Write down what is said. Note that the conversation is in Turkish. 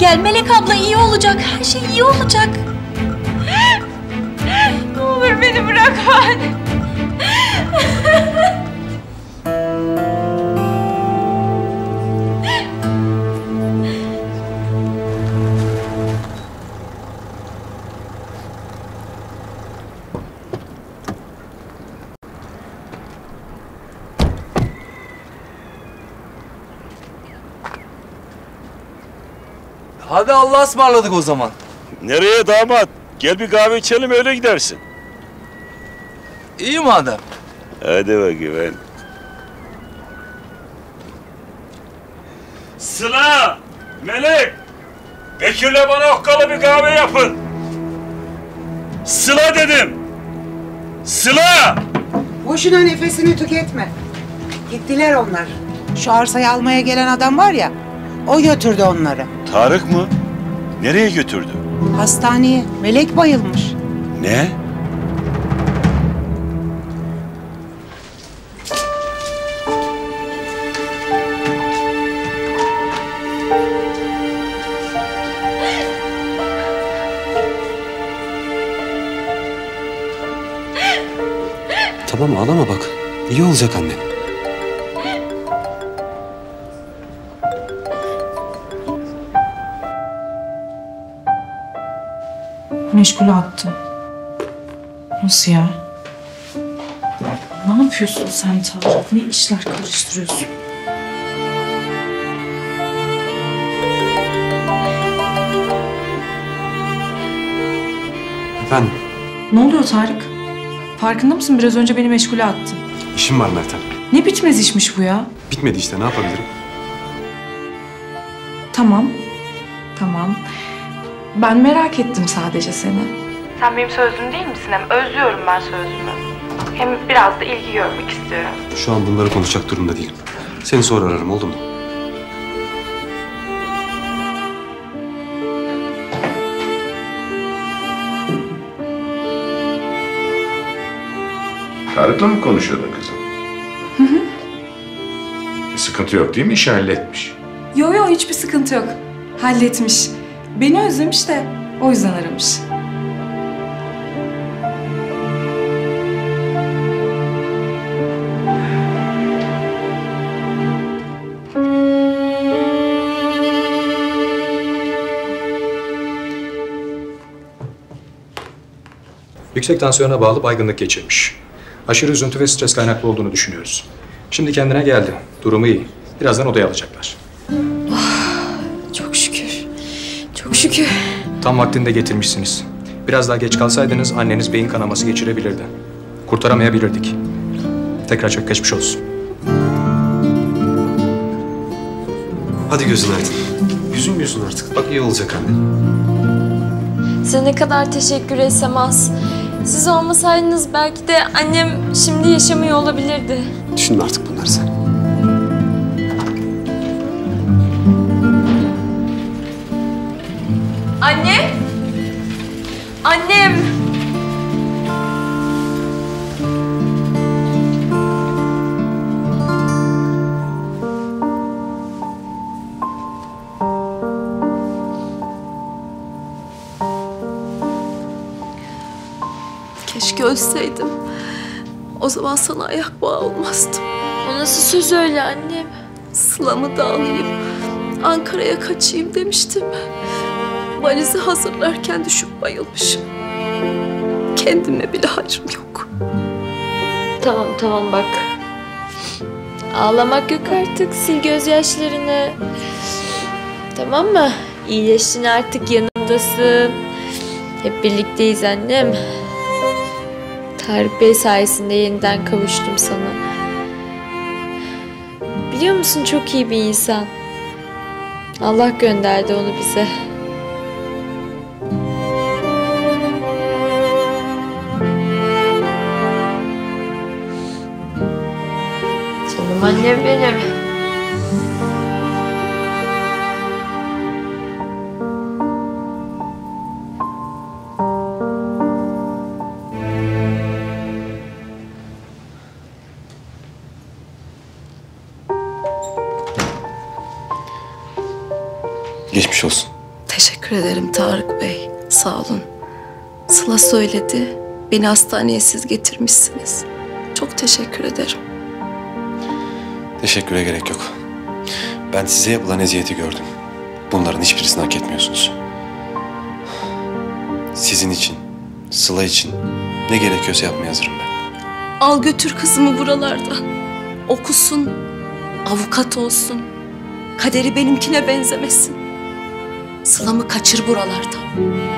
gel Melek abla, iyi olacak. Her şey iyi olacak. Ne olur beni bırakma anne. Hadi Allah'a ısmarladık o zaman. Nereye damat? Gel bir kahve içelim, öyle gidersin. İyi madem. Hadi bakayım. Sıla! Melek! Bekir'le bana okkalı bir kahve yapın. Sıla dedim! Sıla! Boşuna nefesini tüketme. Gittiler onlar. Şu arsayı almaya gelen adam var ya, o götürdü onları. Tarık mı? Nereye götürdü? Hastaneye. Melek bayılmış. Ne? Tamam, ağlama bak. İyi olacak anne. Meşgule attı. Nasıl ya? Ne yapıyorsun sen Tarık? Ne işler karıştırıyorsun? Efendim? Ne oluyor Tarık? Farkında mısın? Biraz önce beni meşgule attın. İşim var Meltem. Ne bitmez işmiş bu ya? Bitmedi işte, ne yapabilirim? Tamam. Tamam. Ben merak ettim sadece seni. Sen benim sözlüm değil misin? Hem özlüyorum ben sözlümü. Hem biraz da ilgi görmek istiyorum. Şu an bunları konuşacak durumda değilim. Seni sonra ararım, oldu mu? Tarık'la mı konuşuyordun kızım? Hı hı. Sıkıntı yok değil mi? İşi halletmiş. Yo yo, hiçbir sıkıntı yok. Halletmiş. Beni özlemiş de o yüzden aramış. Yüksek tansiyona bağlı baygınlık geçirmiş. Aşırı üzüntü ve stres kaynaklı olduğunu düşünüyoruz. Şimdi kendine geldi. Durumu iyi. Birazdan odaya alacaklar. Şükür. Tam vaktinde getirmişsiniz. Biraz daha geç kalsaydınız anneniz beyin kanaması geçirebilirdi. Kurtaramayabilirdik. Tekrar çok geçmiş olsun. Hadi gözün aydın. Üzülmüyorsun artık. Bak iyi olacak anne. Size ne kadar teşekkür etsem az. Siz olmasaydınız belki de annem şimdi yaşamıyor olabilirdi. Düşünme artık bunları sen. Anne! Annem! Keşke ölseydim. O zaman sana ayak bağı olmazdım. O nasıl söz öyle annem? Sıla'mı da alayım, Ankara'ya kaçayım demiştim. Valizi hazırlarken düşüp bayılmışım. Kendime bile hayrım yok. Tamam tamam bak. Ağlamak yok artık. Sil gözyaşlarını. Tamam mı? İyileştin artık, yanımdasın. Hep birlikteyiz annem. Tarık Bey sayesinde yeniden kavuştum sana. Biliyor musun, çok iyi bir insan. Allah gönderdi onu bize. Annem benim. Geçmiş olsun. Teşekkür ederim Tarık Bey. Sağ olun. Sıla söyledi. Beni hastaneye siz getirmişsiniz. Çok teşekkür ederim. Teşekküre gerek yok. Ben size yapılan eziyeti gördüm. Bunların hiçbirisini hak etmiyorsunuz. Sizin için, Sıla için ne gerekiyorsa yapmaya hazırım ben. Al götür kızımı buralardan. Okusun, avukat olsun. Kaderi benimkine benzemesin. Sıla'mı kaçır buralardan.